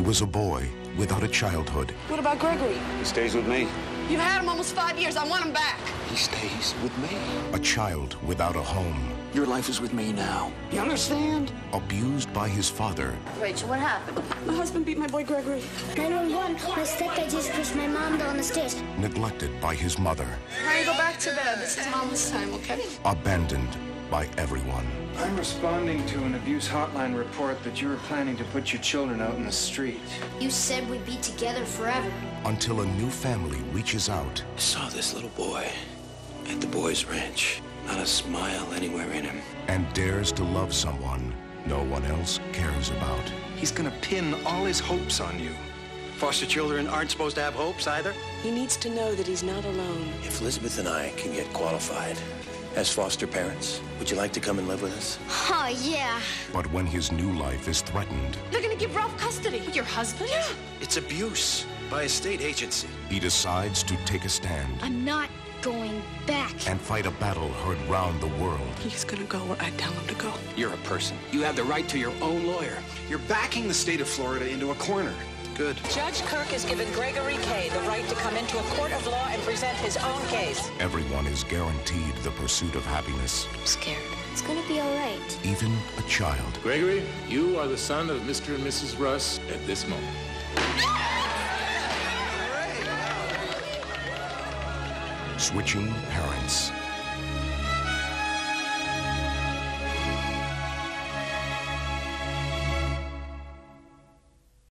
He was a boy without a childhood. What about Gregory? He stays with me. You've had him almost 5 years. I want him back. He stays with me. A child without a home. Your life is with me now. You understand? Abused by his father. Rachel, what happened? My husband beat my boy Gregory. 911. My stepdad just pushed my mom down the stairs. Neglected by his mother. Honey, go back to bed. This is Mama's time, okay? Abandoned by everyone. I'm responding to an abuse hotline report that you were planning to put your children out in the street. You said we'd be together forever. Until a new family reaches out. I saw this little boy at the boys' ranch. Not a smile anywhere in him. And dares to love someone no one else cares about. He's gonna pin all his hopes on you. Foster children aren't supposed to have hopes either. He needs to know that he's not alone. If Elizabeth and I can get qualified as foster parents, would you like to come and live with us? Oh, yeah. But when his new life is threatened... They're gonna give Ralph custody. Your husband? Yeah. It's abuse by a state agency. He decides to take a stand. I'm not going back. And fight a battle heard round the world. He's gonna go where I tell him to go. You're a person. You have the right to your own lawyer. You're backing the state of Florida into a corner. Good. Judge Kirk has given Gregory K. the right to come into a court of law and present his own case. Everyone is guaranteed the pursuit of happiness. I'm scared. It's gonna be all right. Even a child. Gregory, you are the son of Mr. and Mrs. Russ at this moment. Switching Parents.